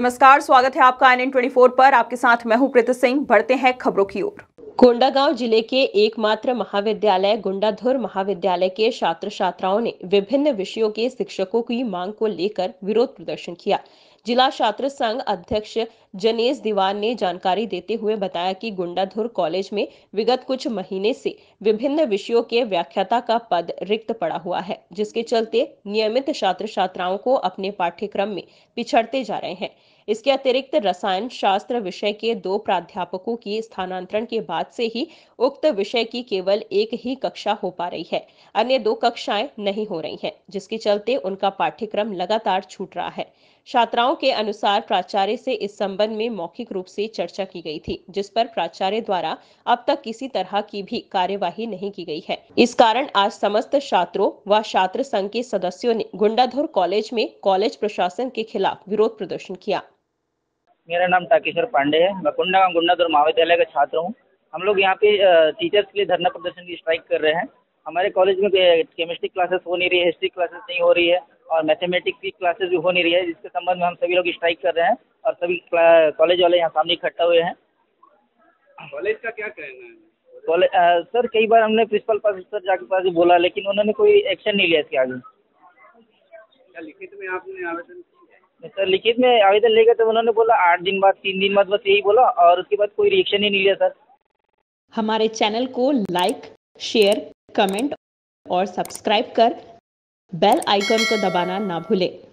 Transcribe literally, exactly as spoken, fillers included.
नमस्कार, स्वागत है आपका एन एन चौबीस पर। आपके साथ मैं हूं प्रीति सिंह। बढ़ते हैं खबरों की ओर। कोंडागांव जिले के एकमात्र महाविद्यालय गुंडाधुर महाविद्यालय के छात्र छात्राओं ने विभिन्न विषयों के शिक्षकों की मांग को लेकर विरोध प्रदर्शन किया। जिला छात्र संघ अध्यक्ष जनेश दीवान ने जानकारी देते हुए बताया कि गुंडाधुर कॉलेज में विगत कुछ महीने से विभिन्न विषयों के व्याख्याता का पद रिक्त पड़ा हुआ है, जिसके चलते नियमित छात्र छात्राओं को अपने पाठ्यक्रम में पिछड़ते जा रहे हैं। इसके अतिरिक्त रसायन शास्त्र विषय के दो प्राध्यापकों की स्थानांतरण के बाद से ही उक्त विषय की केवल एक ही कक्षा हो पा रही है, अन्य दो कक्षाएं नहीं हो रही हैं, जिसके चलते उनका पाठ्यक्रम लगातार छूट रहा है। छात्राओं के अनुसार प्राचार्य से इस संबंध में मौखिक रूप से चर्चा की गई थी, जिस पर प्राचार्य द्वारा अब तक किसी तरह की भी कार्यवाही नहीं की गई है। इस कारण आज समस्त छात्रों व छात्र संघ के सदस्यों ने गुंडाधुर कॉलेज में कॉलेज प्रशासन के खिलाफ विरोध प्रदर्शन किया। मेरा नाम टाकेश्वर पांडे है। मैं कोंडागांव गुंडाधुर महाविद्यालय का छात्र हूँ। हम लोग यहाँ पे टीचर्स के लिए धरना प्रदर्शन की स्ट्राइक कर रहे हैं। हमारे कॉलेज में केमिस्ट्री क्लासेस हो नहीं रही है, हिस्ट्री क्लासेस नहीं हो रही है और मैथमेटिक्स की क्लासेस भी हो नहीं रही है, जिसके संबंध में हम सभी लोग स्ट्राइक कर रहे हैं और सभी कॉलेज वाले यहाँ सामने इकट्ठा हुए हैं। कॉलेज का क्या कहना है? कॉलेज सर, कई बार हमने प्रिंसिपल पास सर जाके पास भी बोला, लेकिन उन्होंने कोई एक्शन नहीं लिया इसके आगे। क्या लिखित में आपने आवेदन? सर लिखित में आवेदन लेकर तो उन्होंने बोला आठ दिन बाद, तीन दिन बाद, बस यही बोला और उसके बाद कोई रिएक्शन ही नहीं लिया सर। हमारे चैनल को लाइक, शेयर, कमेंट और सब्सक्राइब कर बेल आइकन को दबाना ना भूलें।